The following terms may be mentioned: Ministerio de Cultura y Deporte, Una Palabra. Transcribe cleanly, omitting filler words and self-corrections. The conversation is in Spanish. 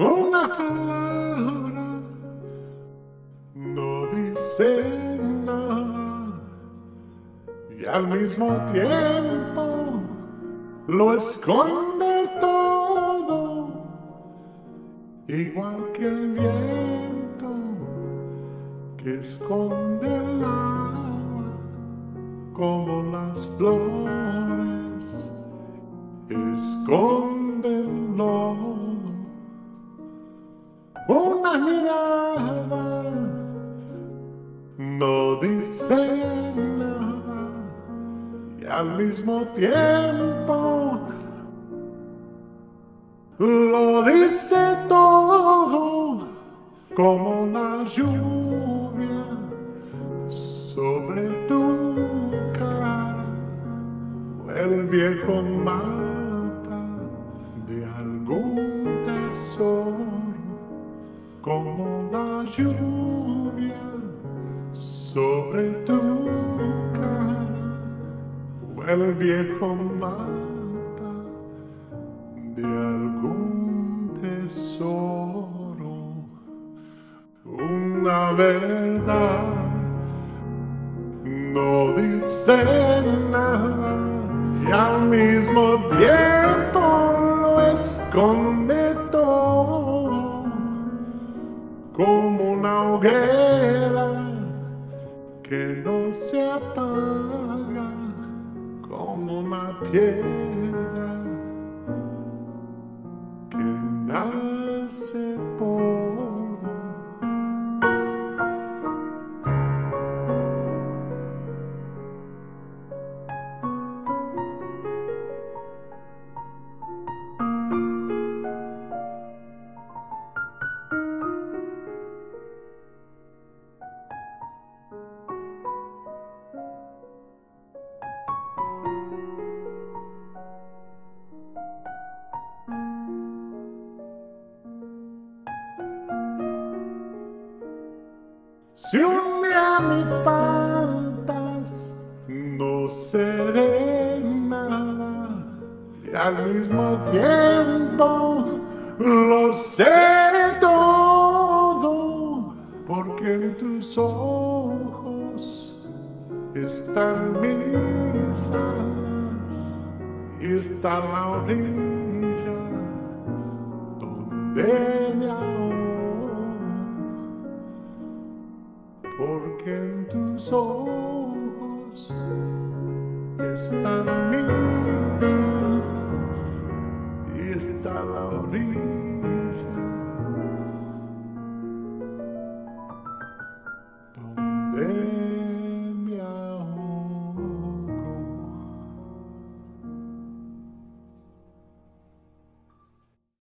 Una palabra no dice nada y al mismo tiempo lo esconde todo, igual que el viento que esconde el agua, como las flores esconden lo. Una mirada no dice nada y al mismo tiempo lo dice todo, como la lluvia sobre tu cara o el viejo mapa de algún tesoro. Como la lluvia sobre tu cara o el viejo mapa de algún tesoro. Una verdad no dice nada y al mismo tiempo lo esconde todo, como una hoguera que no se apaga, como una piedra que nace polvo. Si un día me faltas, no seré nada y al mismo tiempo lo seré todo, porque en tus ojos están mis alas y está la orilla donde me ahogo. Porque en tus ojos están mis alas y está la orilla.